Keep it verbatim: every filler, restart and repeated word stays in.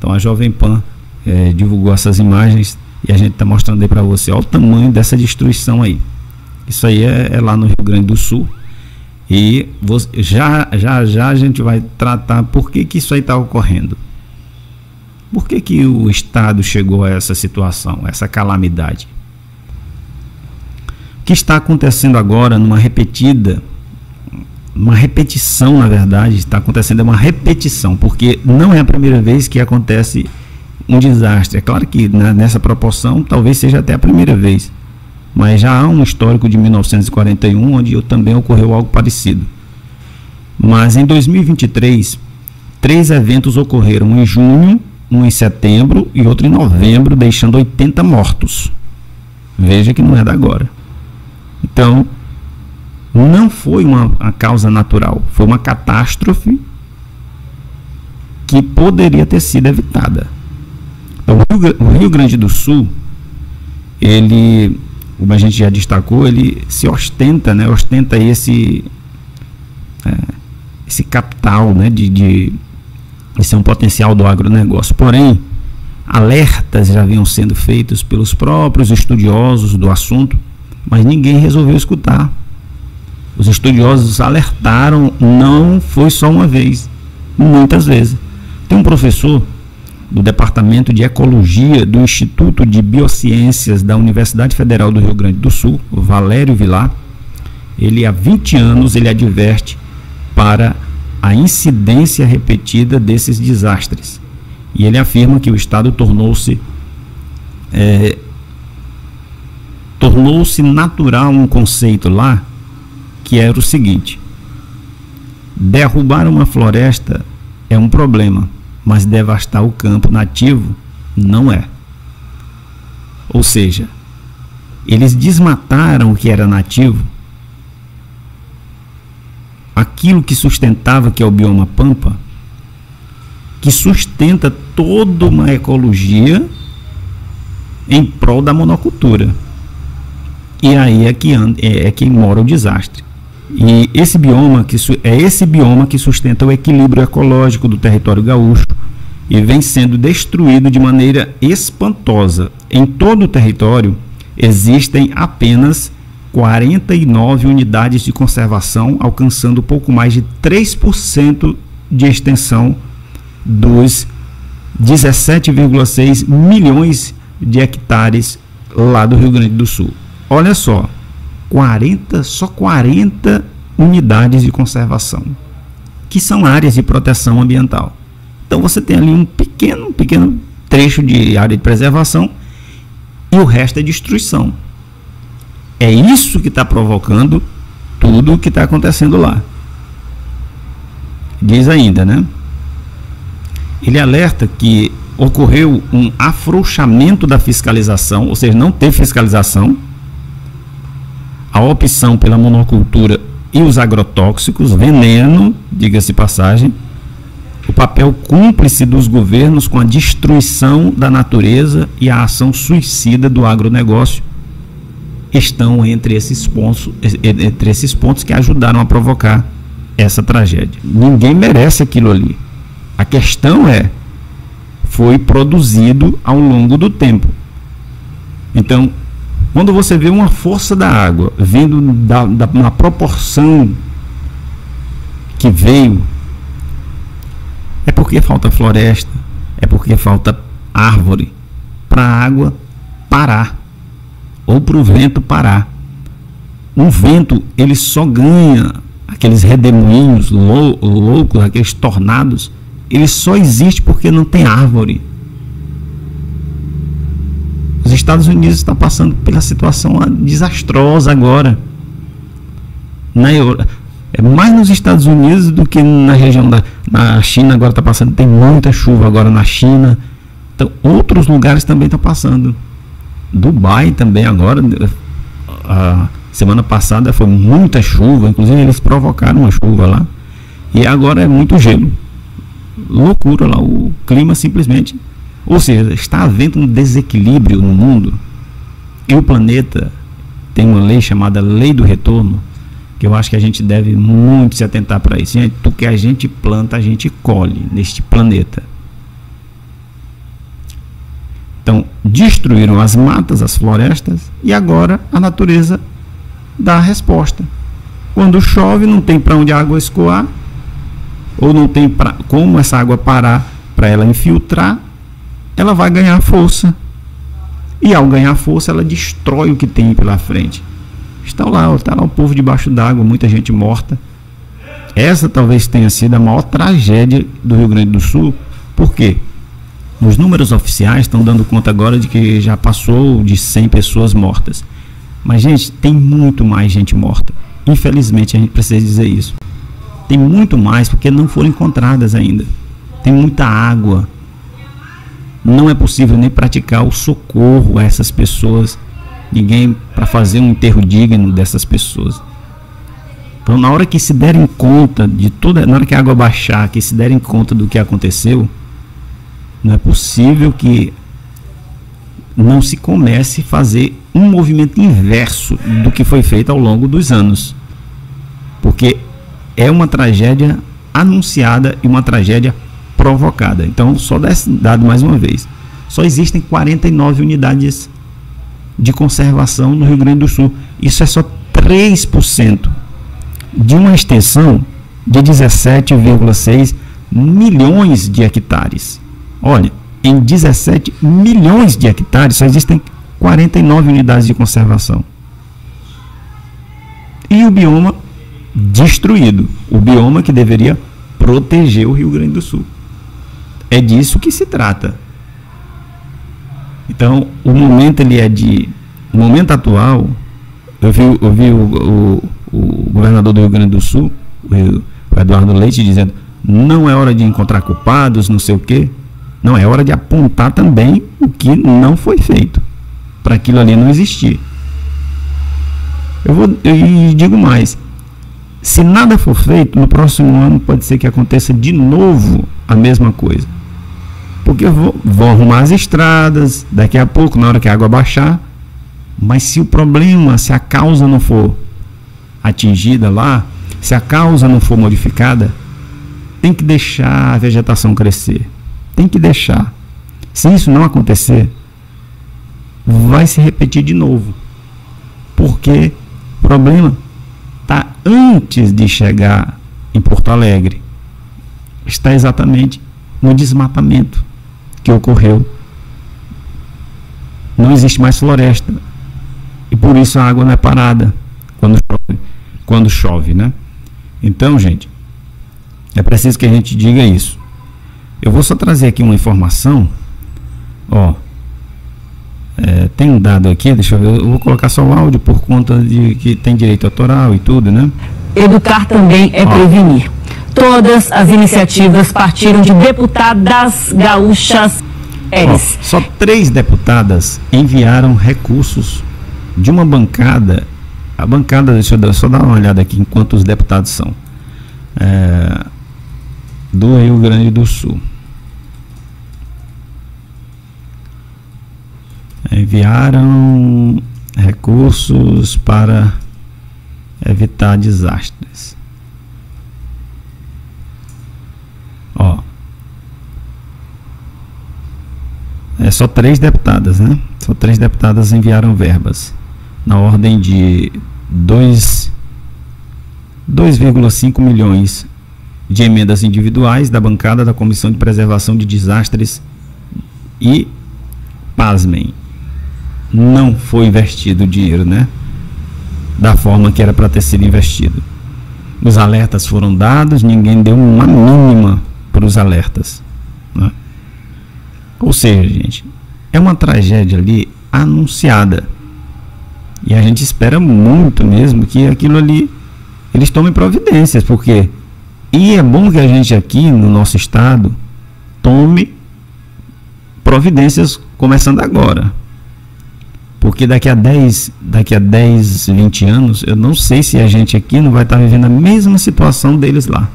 Então a Jovem Pan é, divulgou essas imagens e a gente está mostrando aí para você. Olha o tamanho dessa destruição aí. Isso aí é, é lá no Rio Grande do Sul. E você, já, já, já a gente vai tratar por que que isso aí está ocorrendo. Por que que o Estado chegou a essa situação, essa calamidade? O que está acontecendo agora numa repetida, uma repetição, na verdade, está acontecendo é uma repetição, porque não é a primeira vez que acontece um desastre. É claro que na, nessa proporção talvez seja até a primeira vez, mas já há um histórico de mil novecentos e quarenta e um, onde também ocorreu algo parecido. Mas em dois mil e vinte e três, três eventos ocorreram, um em junho, um em setembro e outro em novembro, deixando oitenta mortos. Veja que não é da agora. Então, não foi uma, uma causa natural, foi uma catástrofe que poderia ter sido evitada. Então, o Rio, o Rio Grande do Sul, ele, como a gente já destacou, ele se ostenta, né, ostenta esse, é, esse capital, né, de, de esse é um potencial do agronegócio. Porém, alertas já vinham sendo feitos pelos próprios estudiosos do assunto, mas ninguém resolveu escutar. Os estudiosos alertaram, não foi só uma vez, muitas vezes. Tem um professor do Departamento de Ecologia do Instituto de Biociências da Universidade Federal do Rio Grande do Sul, Valério Vilar. Ele há vinte anos ele adverte para a incidência repetida desses desastres. E ele afirma que o Estado tornou-se é, tornou-se natural um conceito lá, que era o seguinte: derrubar uma floresta é um problema, mas devastar o campo nativo não é. Ou seja, eles desmataram o que era nativo, aquilo que sustentava, que é o bioma pampa, que sustenta toda uma ecologia em prol da monocultura. E aí é que, anda, é, é que mora o desastre. E esse bioma, que é esse bioma que sustenta o equilíbrio ecológico do território gaúcho e vem sendo destruído de maneira espantosa. Em todo o território existem apenas quarenta e nove unidades de conservação, alcançando pouco mais de três por cento de extensão dos dezessete vírgula seis milhões de hectares lá do Rio Grande do Sul. Olha só, quarenta, só quarenta unidades de conservação, que são áreas de proteção ambiental. Então você tem ali um pequeno, um pequeno trecho de área de preservação e o resto é destruição. É isso que está provocando tudo o que está acontecendo lá. Diz ainda, né? Ele alerta que ocorreu um afrouxamento da fiscalização, ou seja, não teve fiscalização. A opção pela monocultura e os agrotóxicos, veneno, diga-se passagem, o papel cúmplice dos governos com a destruição da natureza e a ação suicida do agronegócio estão entre esses pontos, entre esses pontos que ajudaram a provocar essa tragédia. Ninguém merece aquilo ali. A questão é, foi produzido ao longo do tempo. Então, quando você vê uma força da água vindo da, da, na proporção que veio, é porque falta floresta, é porque falta árvore, para a água parar, ou para o vento parar. Um vento, ele só ganha aqueles redemoinhos lou, loucos, aqueles tornados, ele só existe porque não tem árvore. Os Estados Unidos estão passando pela situação desastrosa agora. Na Europa, é mais nos Estados Unidos do que na região da na China. Agora está passando, tem muita chuva agora na China. Então, outros lugares também estão passando. Dubai também agora. A semana passada foi muita chuva. Inclusive, eles provocaram uma chuva lá. E agora é muito gelo. Loucura lá. O clima simplesmente... Ou seja, está havendo um desequilíbrio no mundo e o planeta tem uma lei chamada lei do retorno, que eu acho que a gente deve muito se atentar para isso, porque a gente planta, a gente colhe neste planeta. destruíram as matas, as florestas, e agora a natureza dá a resposta. Quando chove, não tem para onde a água escoar, ou não tem pra, como essa água parar para ela infiltrar, ela vai ganhar força. E ao ganhar força, ela destrói o que tem pela frente. Está lá, está lá o povo debaixo d'água, muita gente morta. Essa talvez tenha sido a maior tragédia do Rio Grande do Sul. Por quê? Os números oficiais estão dando conta agora de que já passou de cem pessoas mortas. Mas, gente, tem muito mais gente morta. Infelizmente, a gente precisa dizer isso. Tem muito mais, porque não foram encontradas ainda. Tem muita água. Não é possível nem praticar o socorro a essas pessoas. Ninguém para fazer um enterro digno dessas pessoas. Então, na hora que se derem conta de toda, na hora que a água baixar, que se derem conta do que aconteceu, não é possível que não se comece a fazer um movimento inverso do que foi feito ao longo dos anos. Porque é uma tragédia anunciada e uma tragédia provocada. Então, só desse dado mais uma vez, só existem quarenta e nove unidades de conservação no Rio Grande do Sul. Isso é só três por cento de uma extensão de dezessete vírgula seis milhões de hectares. Olha, em dezessete milhões de hectares só existem quarenta e nove unidades de conservação. E o bioma destruído, o bioma que deveria proteger o Rio Grande do Sul. É disso que se trata. Então, o momento ele é de... O momento atual, eu vi, eu vi o, o, o governador do Rio Grande do Sul, o Eduardo Leite, dizendo: não é hora de encontrar culpados, não sei o quê. Não, é hora de apontar também o que não foi feito, para aquilo ali não existir. Eu vou, eu digo mais, se nada for feito, no próximo ano pode ser que aconteça de novo a mesma coisa. Porque vão arrumar as estradas, daqui a pouco, na hora que a água baixar, mas se o problema, se a causa não for atingida lá, se a causa não for modificada, tem que deixar a vegetação crescer. Tem que deixar. Se isso não acontecer, vai se repetir de novo. Porque o problema está antes de chegar em Porto Alegre. Está exatamente no desmatamento que ocorreu. Não existe mais floresta. E por isso a água não é parada quando chove, quando chove, né? Então, gente, é preciso que a gente diga isso. Eu vou só trazer aqui uma informação, ó, é, tem um dado aqui, deixa eu ver, eu vou colocar só o áudio por conta de que tem direito autoral e tudo, né? Educar também é ó. prevenir. Todas as iniciativas partiram de deputadas gaúchas. Ó, só três deputadas enviaram recursos de uma bancada, a bancada, deixa eu só dar uma olhada aqui enquanto os deputados são, é, do Rio Grande do Sul. Enviaram recursos para evitar desastres. Ó, é só três deputadas, né? Só três deputadas enviaram verbas na ordem de dois vírgula cinco milhões de emendas individuais da bancada da Comissão de Preservação de Desastres e, pasmem, não foi investido o dinheiro, né? Da forma que era para ter sido investido. Os alertas foram dados, ninguém deu uma mínima para os alertas, né? Ou seja, gente, é uma tragédia ali anunciada. E a gente espera muito mesmo que aquilo ali, eles tomem providências, porque... E é bom que a gente aqui no nosso estado tome providências começando agora. Porque daqui a dez, daqui a dez, vinte anos, eu não sei se a gente aqui não vai estar vivendo a mesma situação deles lá.